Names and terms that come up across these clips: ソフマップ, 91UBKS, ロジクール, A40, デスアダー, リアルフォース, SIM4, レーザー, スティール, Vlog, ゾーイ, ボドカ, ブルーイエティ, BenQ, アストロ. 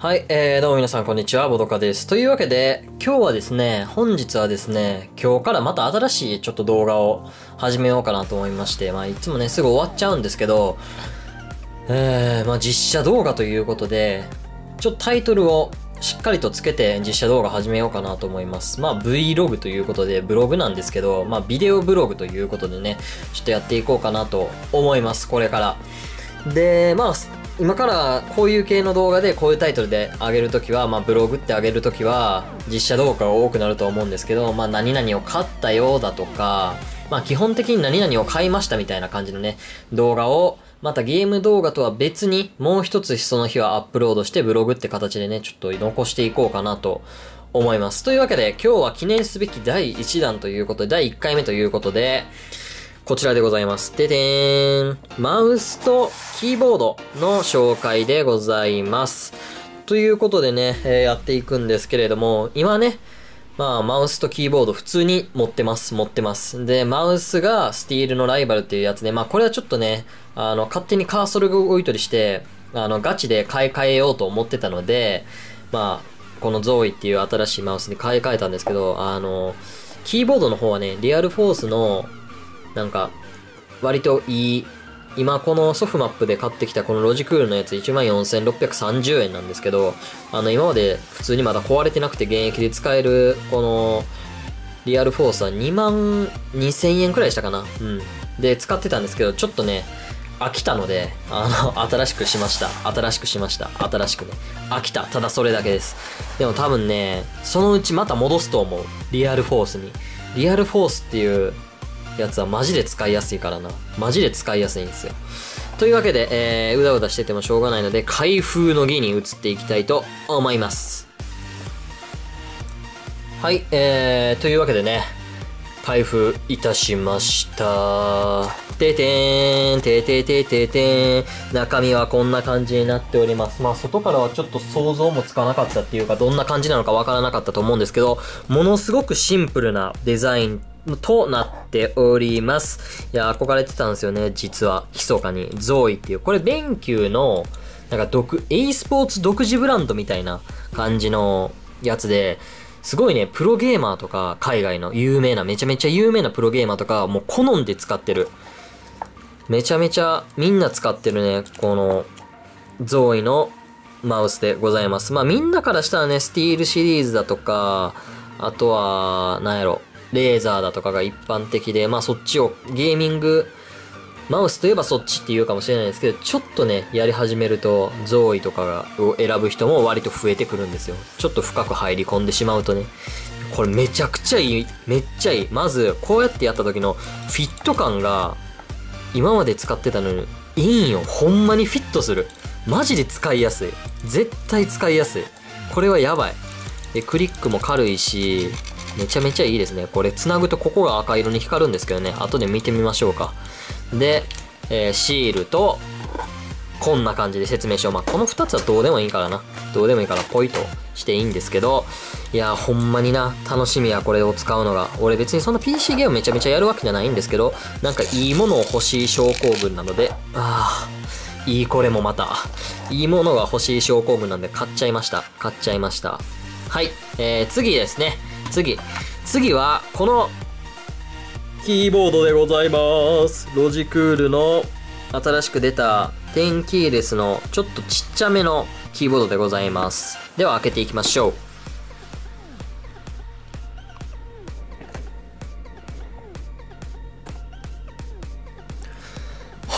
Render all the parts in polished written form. はい、どうも皆さんこんにちは、ボドカです。というわけで、今日はですね、本日はですね、今日からまた新しいちょっと動画を始めようかなと思いまして、まあいつもね、すぐ終わっちゃうんですけど、まあ実写動画ということで、ちょっとタイトルをしっかりとつけて実写動画始めようかなと思います。まあ Vlog ということで、ブログなんですけど、まあビデオブログということでね、ちょっとやっていこうかなと思います、これから。で、まあ、今からこういう系の動画でこういうタイトルで上げるときは、まあブログって上げるときは実写動画が多くなると思うんですけど、まあ何々を買ったよだとか、まあ基本的に何々を買いましたみたいな感じのね、動画をまたゲーム動画とは別にもう一つその日はアップロードしてブログって形でね、ちょっと残していこうかなと思います。というわけで今日は記念すべき第1弾ということで、第1回目ということで、こちらでございます。ででーん。マウスとキーボードの紹介でございます。ということでね、やっていくんですけれども、今ね、まあ、マウスとキーボード普通に持ってます。で、マウスがスティールのライバルっていうやつで、まあ、これはちょっとね、勝手にカーソルが動いたりして、ガチで買い替えようと思ってたので、まあ、このゾーイっていう新しいマウスに買い替えたんですけど、キーボードの方はね、リアルフォースのなんか、割といい、今このソフマップで買ってきたこのロジクールのやつ 14,630 円なんですけど、今まで普通にまだ壊れてなくて現役で使える、この、リアルフォースは 22,000 円くらいしたかな。うん。で、使ってたんですけど、ちょっとね、飽きたので、新しくね。飽きた。ただそれだけです。でも多分ね、そのうちまた戻すと思う。リアルフォースに。リアルフォースっていう、やつはマジで使いやすいからな。マジで使いやすいんですよ。というわけで、うだうだしててもしょうがないので、開封の儀に移っていきたいと思います。はい、というわけでね、開封いたしました。ててーん、てててててーん。中身はこんな感じになっております。まあ、外からはちょっと想像もつかなかったっていうか、どんな感じなのかわからなかったと思うんですけど、ものすごくシンプルなデザインとなっております。いや、憧れてたんですよね、実は。密かに。ゾーイっていう。これ、BenQの、なんか、e スポーツ独自ブランドみたいな感じのやつで、すごいね、プロゲーマーとか、海外の有名な、めちゃめちゃ有名なプロゲーマーとか、もう好んで使ってる。めちゃめちゃ、みんな使ってるね、この、ゾーイのマウスでございます。まあ、みんなからしたらね、スティールシリーズだとか、あとは、なんやろ、レーザーだとかが一般的で、まあそっちを、ゲーミング、マウスといえばそっちって言うかもしれないですけど、ちょっとね、やり始めると、ゾーイとかを選ぶ人も割と増えてくるんですよ。ちょっと深く入り込んでしまうとね。これめちゃくちゃいい。めっちゃいい。まず、こうやってやった時のフィット感が、今まで使ってたのに、いいんよ。ほんまにフィットする。マジで使いやすい。絶対使いやすい。これはやばい。で、クリックも軽いし、めちゃめちゃいいですね。これ繋ぐとここが赤色に光るんですけどね。後で見てみましょうか。で、シールと、こんな感じで説明書。まあ、この2つはどうでもいいからな。どうでもいいからポイとしていいんですけど、いやー、ほんまにな、楽しみや、これを使うのが。俺別にそんな PC ゲームめちゃめちゃやるわけじゃないんですけど、なんかいいものを欲しい症候群なので、あー、いいこれもまた、いいものが欲しい症候群なんで買っちゃいました。はい、次ですね。次は、この、キーボードでございます。ロジクールの、新しく出た、10キーレスの、ちょっとちっちゃめのキーボードでございます。では、開けていきましょう。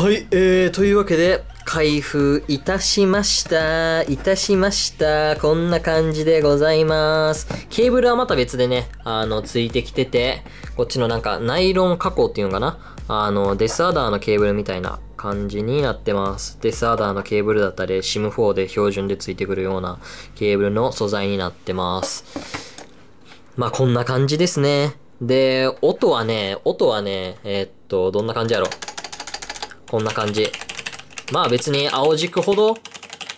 はい、というわけで、開封いたしました。こんな感じでございます。ケーブルはまた別でね、ついてきてて、こっちのなんか、ナイロン加工っていうのかな？デスアダーのケーブルみたいな感じになってます。デスアダーのケーブルだったり、SIM4 で標準でついてくるようなケーブルの素材になってます。まあ、こんな感じですね。で、音はね、どんな感じやろ。こんな感じ。まあ別に青軸ほど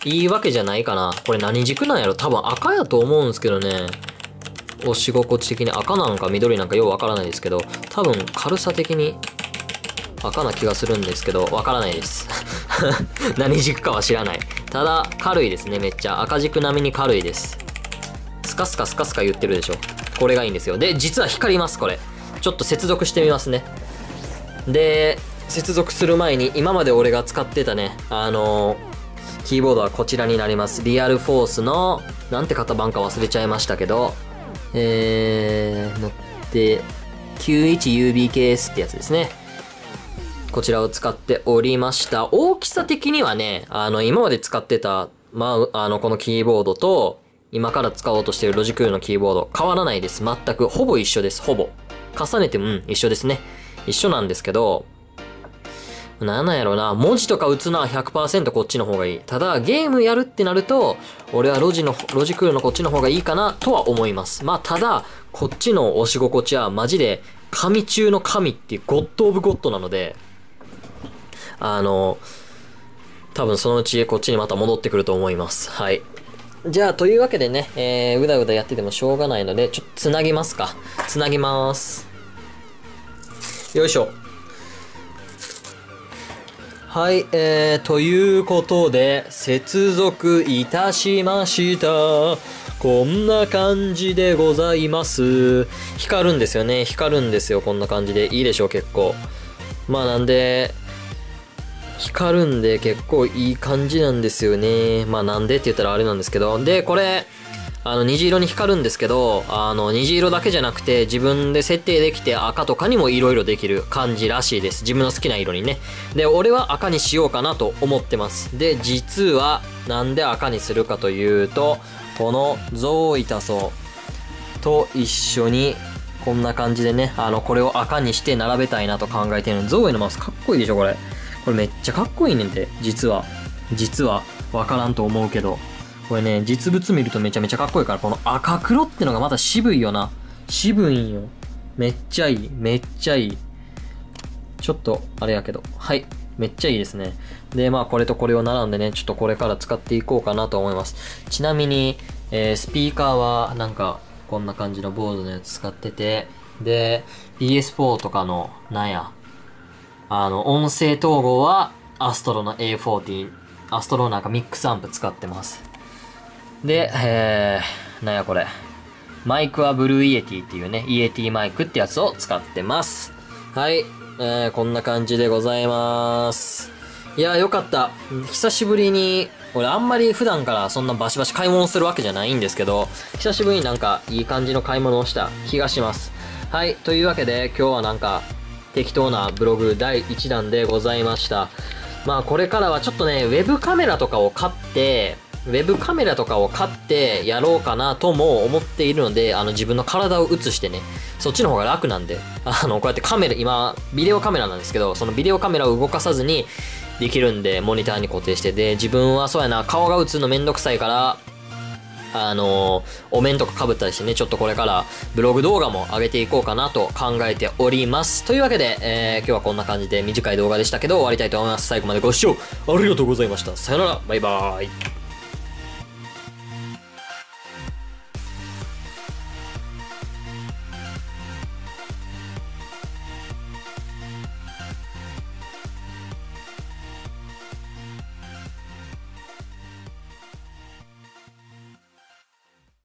いいわけじゃないかな。これ何軸なんやろ？多分赤やと思うんですけどね。押し心地的に赤なんか緑なんかようわからないですけど、多分軽さ的に赤な気がするんですけど、わからないです。何軸かは知らない。ただ軽いですね。めっちゃ赤軸並みに軽いです。スカスカスカスカ言ってるでしょ。これがいいんですよ。で実は光ります。これちょっと接続してみますね。で接続する前に今まで俺が使ってたねキーボードはこちらになります。リアルフォースのなんて型番か忘れちゃいましたけど乗って91UBKS ってやつですね。こちらを使っておりました。大きさ的にはね、今まで使ってた、このキーボードと、今から使おうとしているロジクールのキーボード、変わらないです。全く。ほぼ一緒です。ほぼ。重ねても、一緒ですね。一緒なんですけど、なんやろな、文字とか打つのは 100% こっちの方がいい。ただ、ゲームやるってなると、俺はロジクールのこっちの方がいいかな、とは思います。ただ、こっちの押し心地は、マジで、神中の神っていう、ゴッドオブゴッドなので、多分そのうちこっちにまた戻ってくると思います。はい。じゃあ、というわけでね、うだうだやっててもしょうがないので、ちょっとつなぎますか。つなぎまーす。よいしょ。はい、ということで、接続いたしました。こんな感じでございます。光るんですよね。光るんですよ。こんな感じで。いいでしょう、結構。なんで、光るんで結構いい感じなんですよね。なんでって言ったらあれなんですけど。で、これ、虹色に光るんですけど、虹色だけじゃなくて自分で設定できて赤とかにも色々できる感じらしいです。自分の好きな色にね。で、俺は赤にしようかなと思ってます。で、実はなんで赤にするかというと、このゾーイタソと一緒にこんな感じでね、これを赤にして並べたいなと考えてるの。ゾーイのマウスかっこいいでしょ、これ。これめっちゃかっこいいねんて。実はわからんと思うけど。これね、実物見るとめちゃめちゃかっこいいから、この赤黒ってのがまた渋いよな。渋いんよ。めっちゃいい。めっちゃいい。ちょっと、あれやけど。はい。めっちゃいいですね。で、これとこれを並んでね、ちょっとこれから使っていこうかなと思います。ちなみに、スピーカーは、なんか、こんな感じのボードのやつ使ってて、で、PS4 とかの、音声統合は、アストロの A40。アストロなんかミックスアンプ使ってます。で、なんやこれ。マイクはブルーイエティっていうね、イエティマイクってやつを使ってます。はい。こんな感じでございます。いやーよかった。久しぶりに、俺あんまり普段からそんなバシバシ買い物するわけじゃないんですけど、久しぶりになんかいい感じの買い物をした気がします。はい。というわけで、今日はなんか適当なブログ第1弾でございました。これからはちょっとね、ウェブカメラとかを買ってやろうかなとも思っているので、自分の体を映してね、そっちの方が楽なんで、こうやってカメラ、今、ビデオカメラなんですけど、そのビデオカメラを動かさずにできるんで、モニターに固定して、で、自分はそうやな、顔が映るのめんどくさいから、お面とか被ったりしてね、ちょっとこれからブログ動画も上げていこうかなと考えております。というわけで、今日はこんな感じで短い動画でしたけど、終わりたいと思います。最後までご視聴ありがとうございました。さよなら、バイバーイ。